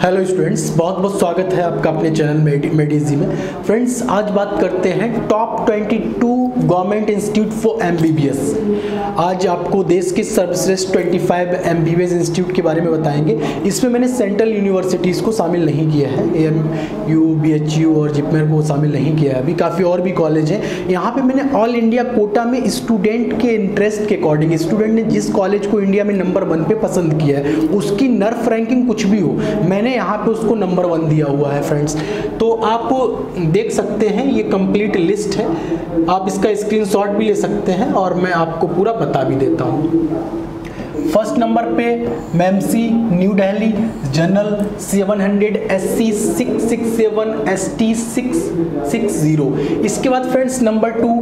Hello students, बहुत बहुत स्वागत है आपका अपने चैनल मेडीजी में। फ्रेंड्स, आज बात करते हैं top 22 government institute for MBBS. आज आपको देश के सर्वश्रेष्ठ 25 एमबीबीएस इंस्टीट्यूट के बारे में बताएंगे। इसमें मैंने सेंट्रल यूनिवर्सिटीज़ को शामिल नहीं किया है, एएमयू, बीएचयू और जिपमेर को शामिल नहीं किया है। अभी काफ़ी और भी कॉलेज हैं। यहाँ पर मैंने ऑल इंडिया कोटा में स्टूडेंट के इंटरेस्ट के अकॉर्डिंग, स्टूडेंट ने जिस कॉलेज को इंडिया में नंबर 1 पर पसंद किया है, उसकी नर्फ रैंकिंग कुछ भी हो, मैंने यहाँ पे उसको नंबर 1 दिया हुआ है। फ्रेंड्स, तो आप देख सकते हैं ये कंप्लीट लिस्ट है, आप इसका स्क्रीनशॉट भी ले सकते हैं और मैं आपको पूरा बता भी देता हूँ। फर्स्ट नंबर पे MMC new Delhi, general 700, SC 667, ST 660। इसके बाद friends number 2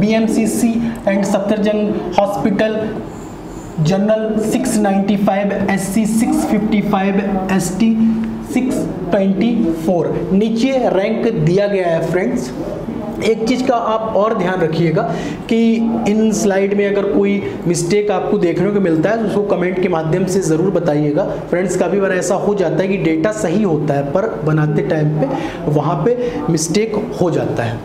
BMCC and Safdarjung hospital, general 695, SC 655, ST 624 नीचे रैंक दिया गया है। फ्रेंड्स, एक चीज़ का आप और ध्यान रखिएगा कि इन स्लाइड में अगर कोई मिस्टेक आपको देखने को मिलता है तो उसको कमेंट के माध्यम से ज़रूर बताइएगा। फ्रेंड्स, काफ़ी बार ऐसा हो जाता है कि डेटा सही होता है पर बनाते टाइम पे वहाँ पे मिस्टेक हो जाता है।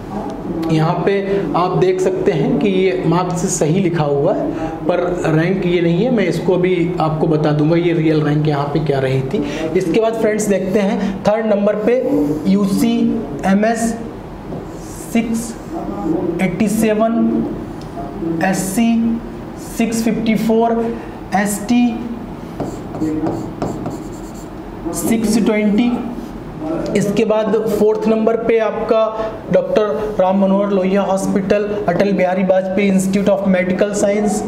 यहाँ पे आप देख सकते हैं कि ये मार्क्स सही लिखा हुआ है पर रैंक ये नहीं है। मैं इसको भी आपको बता दूंगा ये रियल रैंक यहाँ पे क्या रही थी। इसके बाद फ्रेंड्स देखते हैं थर्ड नंबर पे UC M S 687, SC 654, ST 620। इसके बाद फोर्थ नंबर पे आपका doctor Ram Manohar Lohia hospital, Atal Bihari Vajpayee institute of medical science,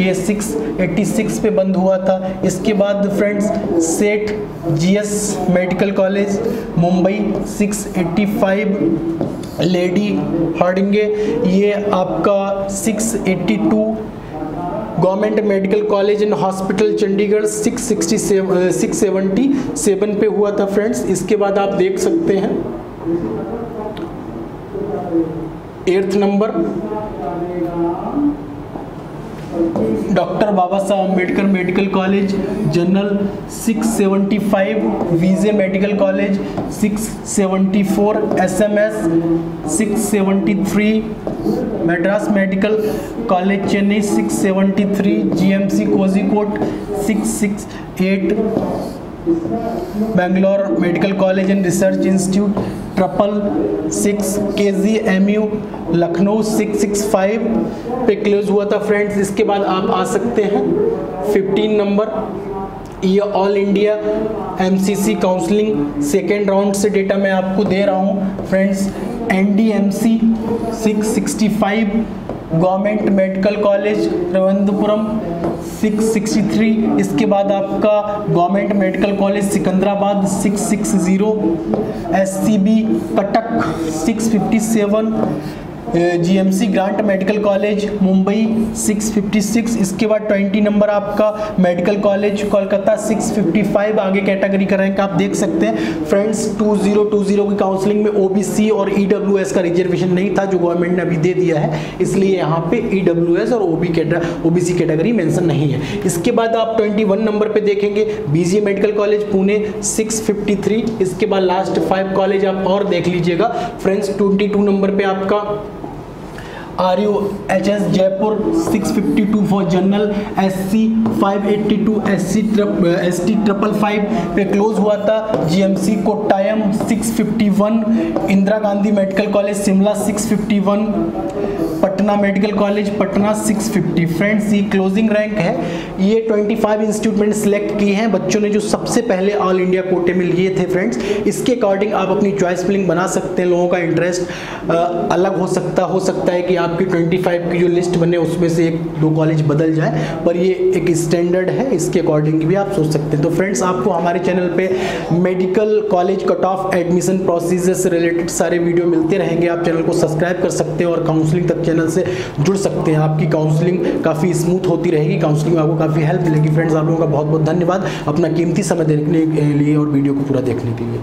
ये 686 पे बंद हुआ था। इसके बाद friends Seth GS medical college Mumbai 685, lady Hardinge ये आपका 682, government medical college and hospital Chandigarh 677 पे हुआ था। फ्रेंड्स, इसके बाद आप देख सकते हैं 8th number doctor Baba Sahab Ambedkar medical college, general 675, VJ medical college 674, SMS 673, Madras medical college Chennai 673, GMC Kozhikode 668, Bangalore medical college and research institute 666, KZMU Lucknow 665 पे क्लोज हुआ था। फ्रेंड्स, इसके बाद आप आ सकते हैं 15 नंबर, ये all India MCC counselling second round से डेटा मैं आपको दे रहा हूँ। Friends, NDMC 665, government medical college Thiruvananthapuram 663, इसके बाद आपका government medical college Secunderabad 660, SCB Cuttack 657, GMC Grant medical college Mumbai 656, इसके बाद 20 नंबर आपका मेडिकल कॉलेज कोलकाता 655, आगे कैटेगरी का रैंक आप देख सकते हैं। फ्रेंड्स, 2020 की काउंसलिंग में ओबीसी और ईडब्ल्यूएस का रिजर्वेशन नहीं था जो गवर्नमेंट ने अभी दे दिया है, इसलिए यहाँ पे ईडब्ल्यूएस और ओबीसी कैटेगरी मेंशन नहीं है। इसके बाद आप 21 नंबर पर देखेंगे बीजी मेडिकल कॉलेज पुणे 653, इसके बाद लास्ट 5 कॉलेज आप और देख लीजिएगा। फ्रेंड्स, 22 नंबर पर आपका RUHS Jaipur 652 for general, SC 582, ST 555 पे क्लोज हुआ था। GMC Kottayam 651, Indira Gandhi medical college Shimla 651, Patna medical college Patna 650। Friends, ये क्लोजिंग रैंक है। ये 25 इंस्टीट्यूट मैंने सेलेक्ट किए हैं बच्चों ने जो सबसे पहले ऑल इंडिया कोटे में लिए थे। फ्रेंड्स, इसके अकॉर्डिंग आप अपनी चॉइस फिलिंग बना सकते हैं। लोगों का इंटरेस्ट अलग हो सकता है कि आपकी 25 की जो लिस्ट बने उसमें से 1-2 कॉलेज बदल जाए, पर ये एक स्टैंडर्ड है, इसके अकॉर्डिंग भी आप सोच सकते हैं। तो फ्रेंड्स, आपको हमारे चैनल पे medical college cut off admission procedure से रिलेटेड सारे वीडियो मिलते रहेंगे। आप चैनल को सब्सक्राइब कर सकते हैं और काउंसलिंग तक चैनल से जुड़ सकते हैं। आपकी काउंसलिंग काफ़ी स्मूथ होती रहेगी, काउंसलिंग में आपको काफ़ी हेल्प मिलेगी। फ्रेंड्स, आप लोगों का बहुत बहुत धन्यवाद अपना कीमती समय देने के लिए और वीडियो को पूरा देखने के लिए।